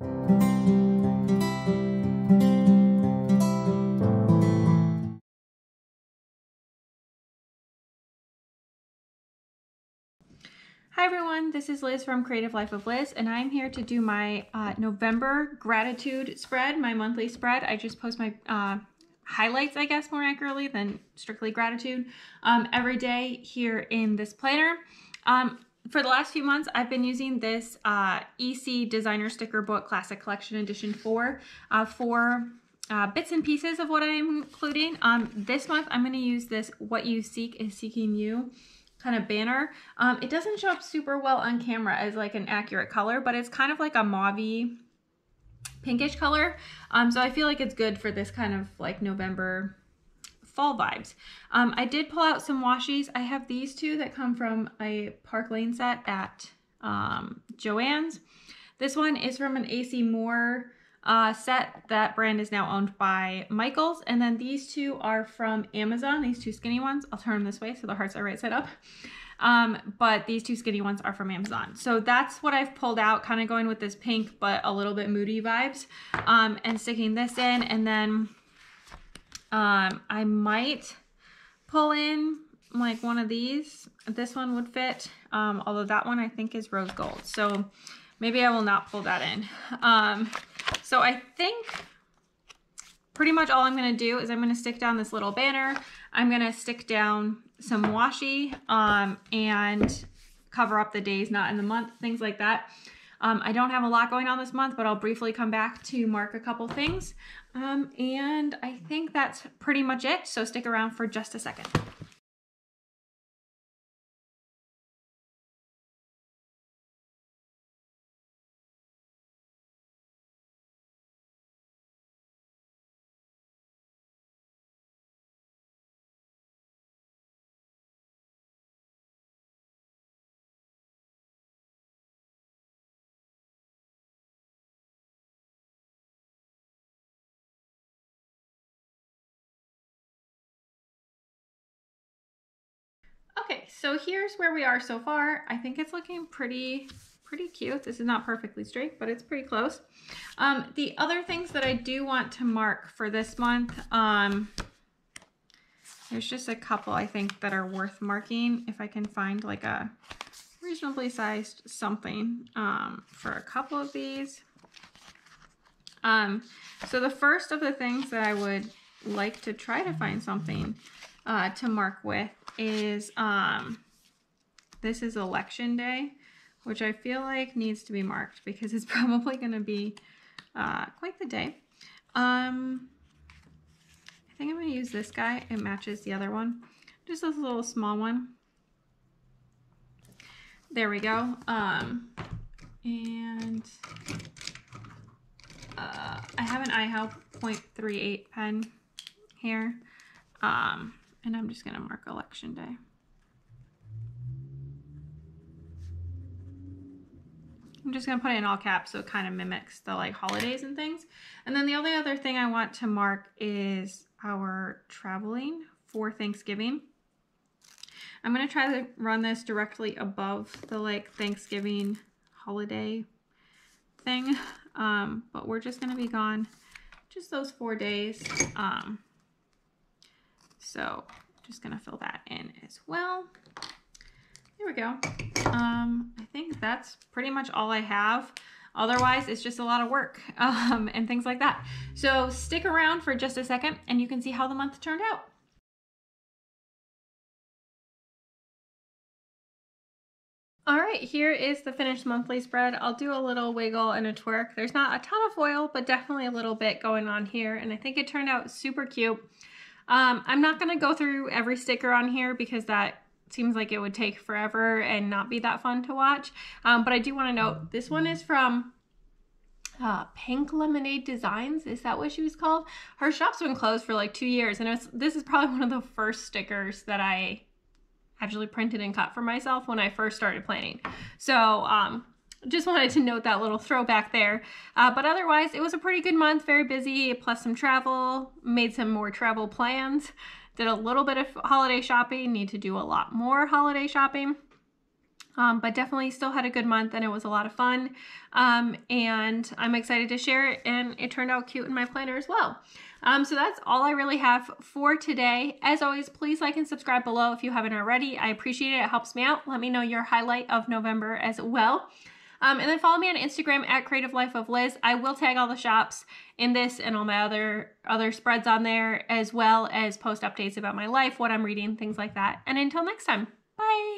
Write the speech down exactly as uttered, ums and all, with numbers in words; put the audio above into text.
Hi everyone, this is Liz from Creative Life of Liz, and I'm here to do my uh, November gratitude spread, my monthly spread. I just post my uh, highlights, I guess, more accurately than strictly gratitude, um, every day here in this planner. Um, For the last few months, I've been using this uh, E C Designer Sticker Book Classic Collection Edition four uh, for uh, bits and pieces of what I'm including. Um, this month, I'm going to use this What You Seek Is Seeking You kind of banner. Um, it doesn't show up super well on camera as like an accurate color, but it's kind of like a mauvey, pinkish color. Um, so I feel like it's good for this kind of like November fall vibes. Um, I did pull out some washies. I have these two that come from a Park Lane set at um, JoAnn's. This one is from an A C Moore uh, set. That brand is now owned by Michaels. And then these two are from Amazon, these two skinny ones. I'll turn them this way so the hearts are right side up. Um, but these two skinny ones are from Amazon. So that's what I've pulled out, kind of going with this pink, but a little bit moody vibes, um, and sticking this in. And then Um, I might pull in like one of these. This one would fit, um, although that one I think is rose gold. So maybe I will not pull that in. Um, so I think pretty much all I'm going to do is I'm going to stick down this little banner. I'm going to stick down some washi, um, and cover up the days not in the month, things like that. Um, I don't have a lot going on this month, but I'll briefly come back to mark a couple things. Um, and I think that's pretty much it. So stick around for just a second. Okay, so here's where we are so far. I think it's looking pretty, pretty cute. This is not perfectly straight, but it's pretty close. Um, the other things that I do want to mark for this month, um, there's just a couple I think that are worth marking. If I can find like a reasonably sized something um, for a couple of these. Um, so the first of the things that I would like to try to find something uh, to mark with is um this is election day, which I feel like needs to be marked because it's probably going to be uh quite the day. um I think I'm going to use this guy. It matches the other one, just this little small one. There we go. Um and uh I have an iHealth point three eight pen here, um and I'm just going to mark election day. I'm just going to put it in all caps so it kind of mimics the like holidays and things. And then the only other thing I want to mark is our traveling for Thanksgiving. I'm going to try to run this directly above the like Thanksgiving holiday thing. Um, but we're just going to be gone just those four days. Um, So just gonna fill that in as well. There we go. Um, I think that's pretty much all I have. Otherwise, it's just a lot of work um, and things like that. So stick around for just a second and you can see how the month turned out. All right, here is the finished monthly spread. I'll do a little wiggle and a twerk. There's not a ton of foil, but definitely a little bit going on here. And I think it turned out super cute. Um, I'm not going to go through every sticker on here because that seems like it would take forever and not be that fun to watch. Um, but I do want to note this one is from uh, Pink Lemonade Designs. Is that what she was called? Her shop's been closed for like two years. And it was, this is probably one of the first stickers that I actually printed and cut for myself when I first started planning. So, um, just wanted to note that little throwback there. Uh, but otherwise, it was a pretty good month, very busy, plus some travel, made some more travel plans, did a little bit of holiday shopping, need to do a lot more holiday shopping. um, but definitely still had a good month and it was a lot of fun. Um, and I'm excited to share it, and it turned out cute in my planner as well. Um, so that's all I really have for today. As always, please like and subscribe below if you haven't already. I appreciate it. It helps me out. Let me know your highlight of November as well. Um, and then follow me on Instagram at Creative Life of Liz. I will tag all the shops in this and all my other, other spreads on there, as well as post updates about my life, what I'm reading, things like that. And until next time, bye.